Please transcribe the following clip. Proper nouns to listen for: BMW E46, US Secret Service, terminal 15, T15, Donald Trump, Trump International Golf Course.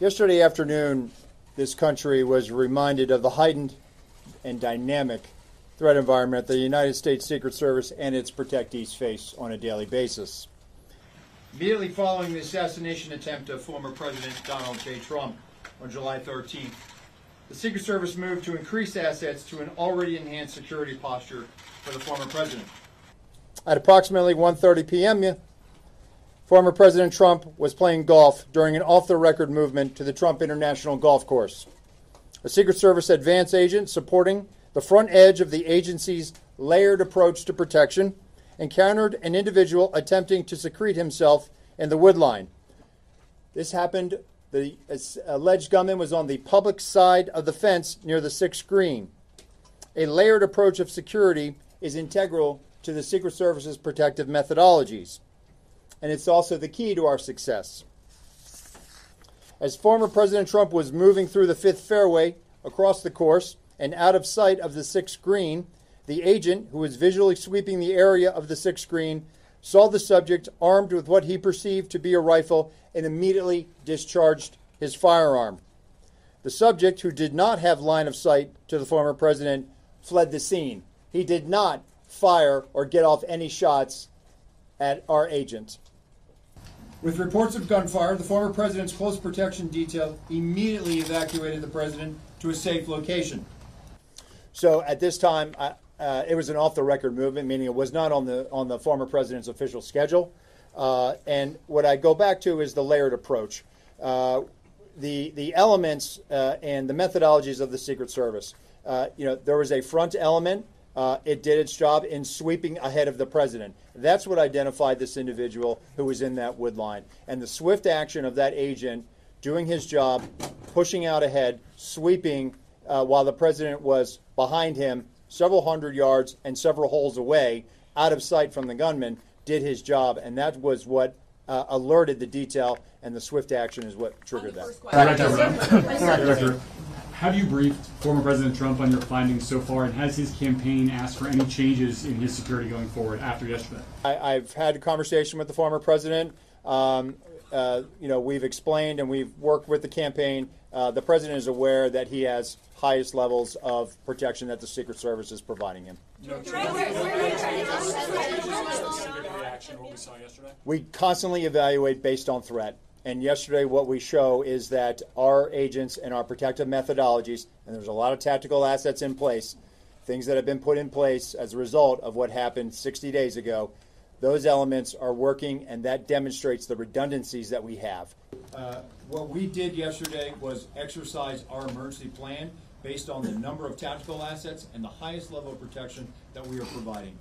Yesterday afternoon, this country was reminded of the heightened and dynamic threat environment the United States Secret Service and its protectees face on a daily basis. Immediately following the assassination attempt of former President Donald J. Trump on July 13th, the Secret Service moved to increase assets to an already enhanced security posture for the former president. At approximately 1:30 p.m., former President Trump was playing golf during an off-the-record movement to the Trump International Golf Course. A Secret Service advance agent supporting the front edge of the agency's layered approach to protection encountered an individual attempting to secrete himself in the woodline. This happened. The alleged gunman was on the public side of the fence near the sixth green. A layered approach of security is integral to the Secret Service's protective methodologies, and it's also the key to our success. As former President Trump was moving through the fifth fairway across the course and out of sight of the sixth green, the agent, who was visually sweeping the area of the sixth green, saw the subject armed with what he perceived to be a rifle and immediately discharged his firearm. The subject, who did not have line of sight to the former president, fled the scene. He did not fire or get off any shots at our agent. With reports of gunfire, the former president's close protection detail immediately evacuated the president to a safe location. So at this time, it was an off-the-record movement, meaning it was not on the former president's official schedule. And what I go back to is the layered approach, the elements and the methodologies of the Secret Service. There was a front element. It did its job in sweeping ahead of the president. That's what identified this individual who was in that wood line. And the swift action of that agent doing his job, pushing out ahead, sweeping while the president was behind him several hundred yards and several holes away, out of sight from the gunman, did his job. And that was what alerted the detail, and the swift action is what triggered that. Have you briefed former President Trump on your findings so far, and has his campaign asked for any changes in his security going forward after yesterday? I've had a conversation with the former president. We've explained and we've worked with the campaign. The president is aware that he has highest levels of protection that the Secret Service is providing him. We constantly evaluate based on threat. And yesterday, what we show is that our agents and our protective methodologies, and there's a lot of tactical assets in place, things that have been put in place as a result of what happened 60 days ago, those elements are working, and that demonstrates the redundancies that we have. What we did yesterday was exercise our emergency plan based on the number of tactical assets and the highest level of protection that we are providing.